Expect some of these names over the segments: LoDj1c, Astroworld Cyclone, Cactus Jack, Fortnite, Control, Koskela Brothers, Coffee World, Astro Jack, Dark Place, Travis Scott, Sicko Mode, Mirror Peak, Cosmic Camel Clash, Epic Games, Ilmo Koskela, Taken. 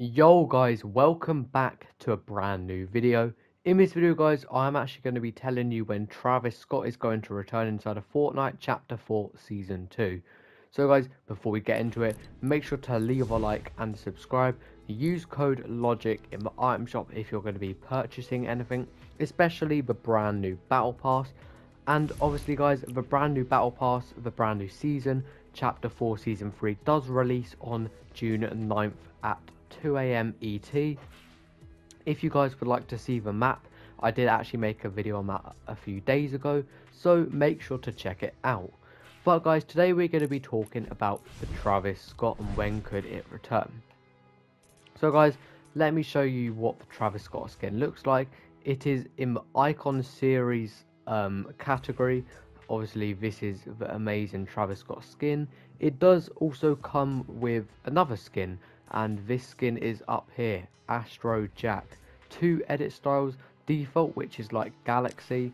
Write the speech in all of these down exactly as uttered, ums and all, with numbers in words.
Yo guys, welcome back to a brand new video. In this video guys, I'm actually going to be telling you when Travis Scott is going to return inside of Fortnite Chapter four Season two. So guys, before we get into it, make sure to leave a like and subscribe. Use code LODJ one C in the item shop if you're going to be purchasing anything, especially the brand new battle pass. And obviously guys, the brand new battle pass, the brand new season, Chapter four Season three does release on June ninth at two A M E T. If you guys would like to see the map, I did actually make a video on that a few days ago, so make sure to check it out. But guys, today we're going to be talking about the Travis Scott and when could it return. So guys, let me show you what the Travis Scott skin looks like. It is in the Icon Series um, category. Obviously this is the amazing Travis Scott skin. It does also come with another skin, and this skin is up here, Astro Jack. Two edit styles: default, which is like Galaxy,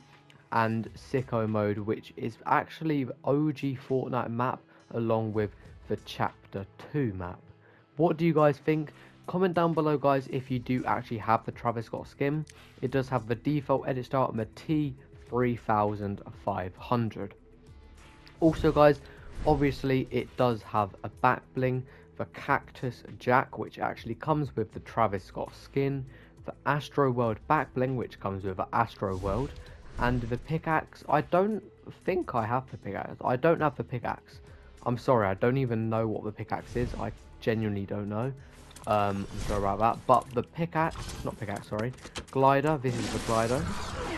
and Sicko Mode, which is actually the O G Fortnite map along with the Chapter two map. What do you guys think? Comment down below guys if you do actually have the Travis Scott skin. It does have the default edit style and the T thirty-five hundred. Also guys, obviously it does have a back bling, the Cactus Jack, which actually comes with the Travis Scott skin, the Astroworld back bling, which comes with the Astroworld, and the pickaxe. I don't think I have the pickaxe. I don't have the pickaxe. I'm sorry, I don't even know what the pickaxe is. I genuinely don't know. Um, I'm sorry about that. But the pickaxe, not pickaxe, sorry, glider. This is the glider,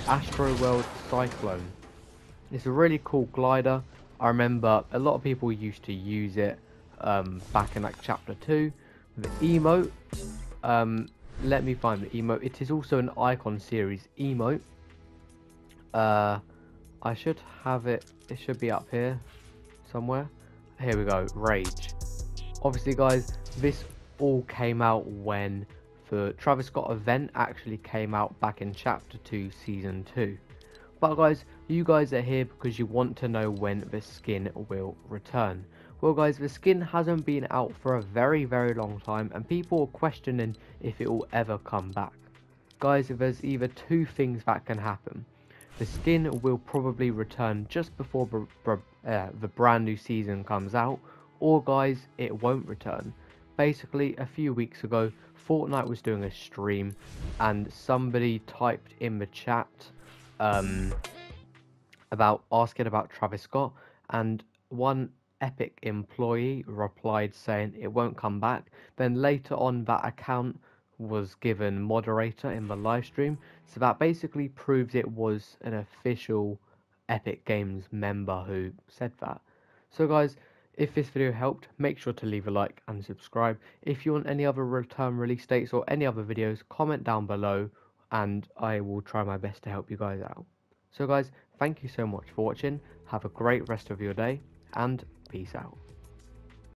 Astroworld Cyclone. It's a really cool glider. I remember a lot of people used to use it um back in like chapter two. The emote, um let me find the emote. It is also an Icon Series emote. uh I should have it. It should be up here somewhere. Here we go, rage. Obviously guys, this all came out when the Travis Scott event actually came out back in chapter two season two. But guys, you guys are here because you want to know when the skin will return. Well guys, the skin hasn't been out for a very very long time, and people are questioning if it will ever come back. Guys, there's either two things that can happen. The skin will probably return just before br br uh, the brand new season comes out, or guys, it won't return. Basically, a few weeks ago, Fortnite was doing a stream and somebody typed in the chat um, about asking about Travis Scott, and one Epic employee replied saying it won't come back. Then later on, that account was given moderator in the live stream, so that basically proves it was an official Epic Games member who said that. So guys, if this video helped, make sure to leave a like and subscribe. If you want any other return release dates or any other videos, comment down below and I will try my best to help you guys out. So guys, thank you so much for watching. Have a great rest of your day, and peace out.